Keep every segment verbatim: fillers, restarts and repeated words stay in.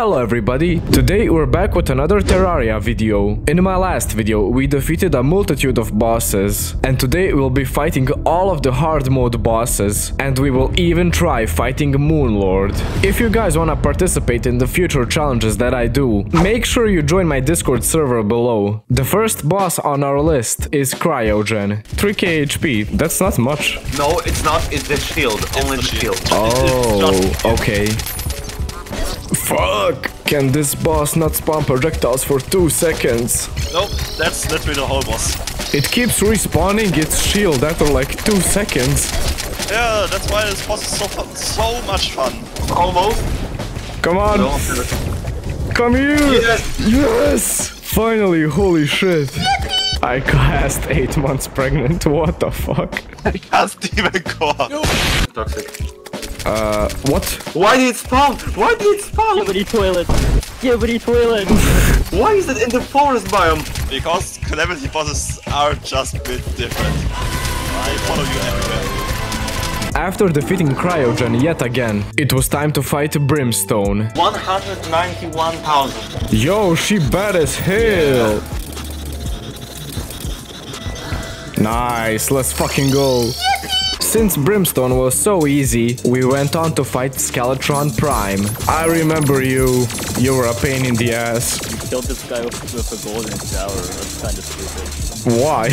Hello everybody, today we're back with another Terraria video. In my last video we defeated a multitude of bosses, and today we'll be fighting all of the hard mode bosses, and we will even try fighting Moon Lord. If you guys wanna participate in the future challenges that I do, make sure you join my Discord server below. The first boss on our list is Cryogen. three K H P, that's not much. No, it's not, it's the shield, it's only the shield. shield. Oh, okay. Fuck! Can this boss not spawn projectiles for two seconds? Nope, that's literally the whole boss. It keeps respawning its shield after like two seconds. Yeah, that's why this boss is so fun, so much fun. Almost. Come on! No. Come here! Yes! Yes! Finally, holy shit! I cast eight months pregnant, what the fuck? I cast Demon Core! No. Toxic. Uh, what? Why did it spawn? Why did it spawn? Nobody toilet. Nobody toilet. Why is it in the forest biome? Because Calamity bosses are just a bit different. I follow you everywhere. After defeating Cryogen yet again, it was time to fight Brimstone. one hundred ninety-one thousand. Yo, she bad as hell. Yeah. Nice, let's fucking go. Since Brimstone was so easy, we went on to fight Skeletron Prime. I remember you. You were a pain in the ass. You killed this guy with a golden shower. That's kind of stupid. Why?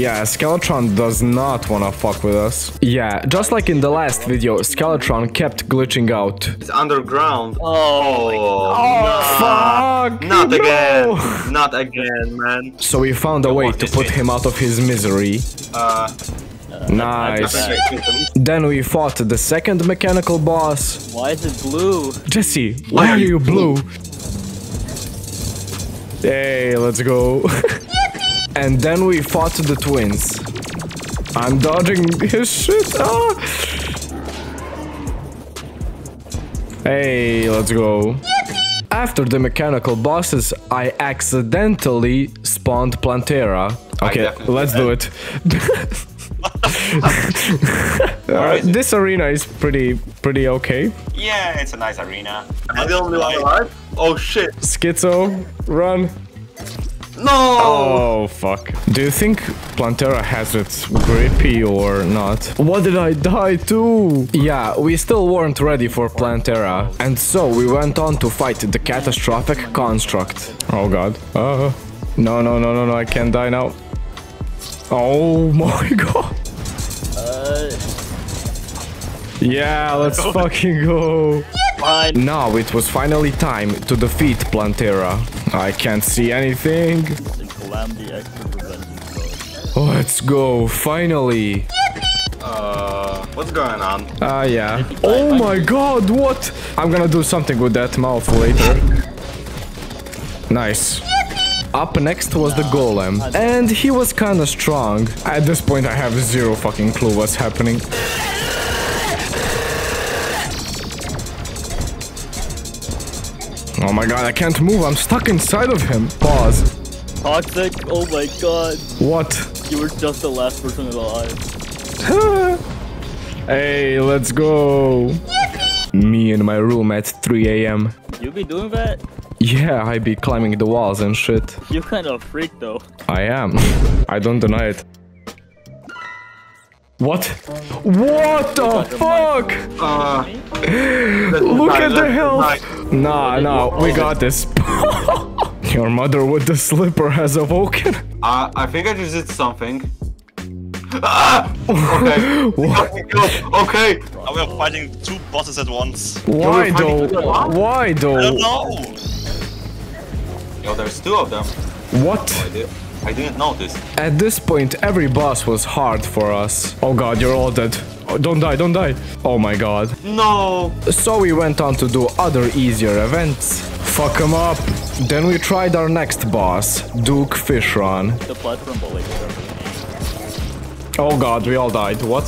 Yeah, Skeletron does not wanna fuck with us. Yeah, just like in the last video, Skeletron kept glitching out. It's underground. Oh, oh, oh no. Fuck! Not no. again. Not again, man. So we found a way to put him out of his misery. Uh... Nice. Then we fought the second mechanical boss. Why is it blue? Jesse, why, why are you blue? blue? Hey, let's go. And then we fought the twins. I'm dodging his shit. Ah. Hey, let's go. After the mechanical bosses, I accidentally spawned Plantera. Okay, let's do it. uh, this arena is pretty, pretty okay. Yeah, it's a nice arena. Am I the only one alive? Oh shit! Schizo, run! No! Oh fuck! Do you think Plantera has its grippy or not? What did I die to? Yeah, we still weren't ready for Plantera, and so we went on to fight the catastrophic construct. Oh god! Uh, no, no, no, no, no! I can't die now. Oh my god! Uh, yeah, let's go. fucking go! Fine. Now it was finally time to defeat Plantera. I can't see anything. Let's go, finally! Uh, what's going on? Ah, uh, yeah. Oh my god, what? I'm gonna do something with that mouth later. Nice. Up next was the Golem, and he was kinda strong. At this point I have zero fucking clue what's happening. Oh my god, I can't move, I'm stuck inside of him. Pause. Toxic? Oh my god. What? You were just the last person alive. Hey, let's go. Me in my room at three A M. You be doing that? Yeah, I be climbing the walls and shit. You're kind of a freak though. I am. I don't deny it. What? What the fuck? Uh, Look at the health! Nah, nah, we got this. Your mother with the slipper has awoken. Uh, I think I just did something. Ah! Okay. What? Okay. Now we're fighting two bosses at once. Why though? Why though? I don't know. Yo, there's two of them. What? I, did. I didn't notice. At this point, every boss was hard for us. Oh god, you're all dead. Oh, don't die, don't die. Oh my god. No. So we went on to do other easier events. Fuck him up. Then we tried our next boss, Duke Fishron. The platform bully. Oh god, we all died. What?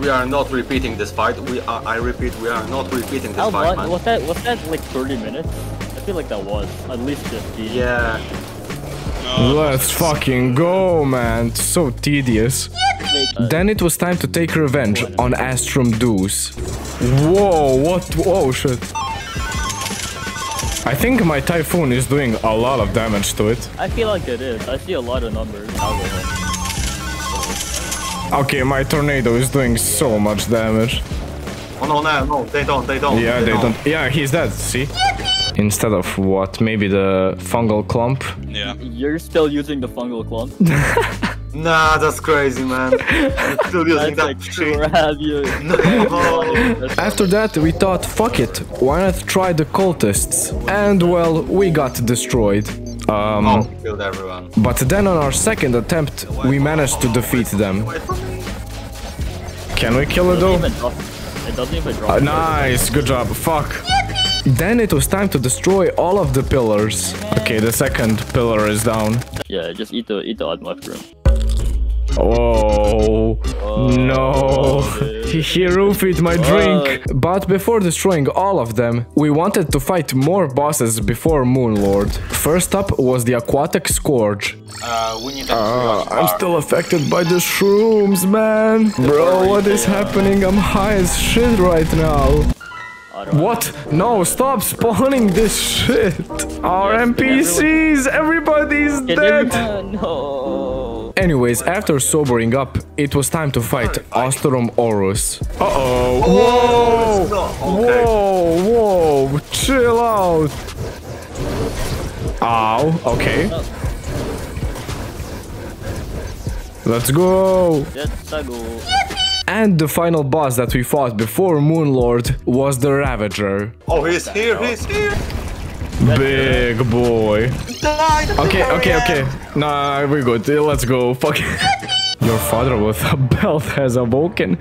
We are not repeating this fight. We are, I repeat, we are not repeating this How fight, man. Was that, was that like thirty minutes? I feel like that was. At least fifteen. Yeah. No. Let's fucking go, man. So tedious. Then it was time to take revenge on Astrum Deuce. Whoa, what? Oh shit. I think my Typhoon is doing a lot of damage to it. I feel like it is. I see a lot of numbers. Okay, my Tornado is doing so much damage. Oh no, no, no, they don't, they don't. Yeah, they, they don't. don't. Yeah, he's dead, see? Instead of what? Maybe the fungal clump? Yeah. You're still using the fungal clump? Nah, that's crazy, man. I'm still using that shit. No. After that, we thought, fuck it, why not try the cultists? And well, we got destroyed. Um, oh, killed everyone. But then on our second attempt, we managed to defeat them. Can we kill it though? It doesn't even drop. Uh, nice, good job. Fuck. Then it was time to destroy all of the pillars. Okay, the second pillar is down. Yeah, just eat the eat the odd mushroom. Oh, oh no! He, he roofied my drink. Oh. But before destroying all of them, we wanted to fight more bosses before Moon Lord. First up was the Aquatic Scourge. Uh, we need uh, I'm still affected by the shrooms, man. Bro, what is happening? I'm high as shit right now. What? No, stop spawning this shit. Our N P Cs, everybody's dead. No. Anyways, after sobering up, it was time to fight Astrum Aurus. Uh-oh. Whoa. Whoa, whoa. Chill out. Ow, okay. Let's go. Let's go. And the final boss that we fought before Moon Lord was the Ravager. Oh, he's here, he's here! Big boy. Okay, okay, okay. Nah, we're good. Let's go. Fuck. Your father with a belt has awoken.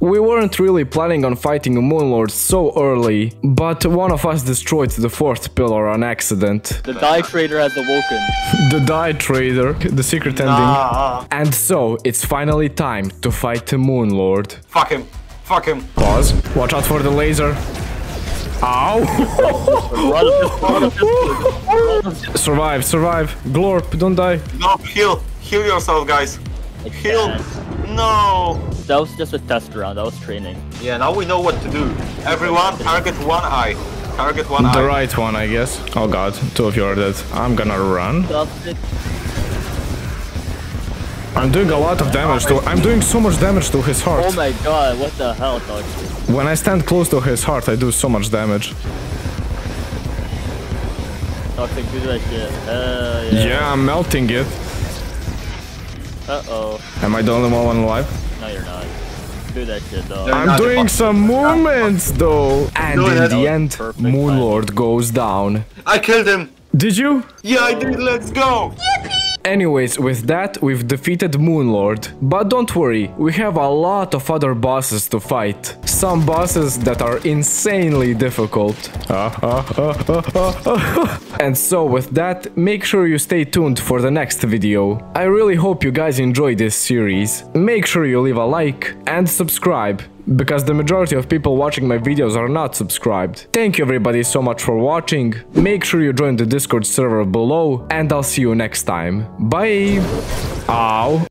We weren't really planning on fighting Moon Lord so early, but one of us destroyed the fourth pillar on accident. The Die Trader has awoken. The Die Trader, the secret nah. ending. And so, it's finally time to fight Moon Lord. Fuck him. Fuck him. Pause. Watch out for the laser. Ow! Survive, survive. Glorp, don't die. Glorp, heal. Heal yourself, guys. Heal! No! That was just a test round, that was training. Yeah, now we know what to do. Everyone, target one eye. Target one eye. The right one, I guess. Oh god, two of you are dead. I'm gonna run. I'm doing a lot of damage to... I'm doing so much damage to his heart. Oh my god, what the hell, dog? When I stand close to his heart, I do so much damage. Toxic, do that shit. Uh, yeah. yeah, I'm melting it. Uh-oh. Am I the only one alive? No, you're not. Do that shit, though. They're I'm doing some movements, though. And in the end, Moon Lord goes down. I killed him. Did you? Yeah, I did. Let's go. Anyways, with that, we've defeated Moon Lord. But don't worry, we have a lot of other bosses to fight. Some bosses that are insanely difficult. And so with that, make sure you stay tuned for the next video. I really hope you guys enjoy this series. Make sure you leave a like and subscribe, because the majority of people watching my videos are not subscribed. Thank you everybody so much for watching. Make sure you join the Discord server below, and I'll see you next time. Bye! Ow!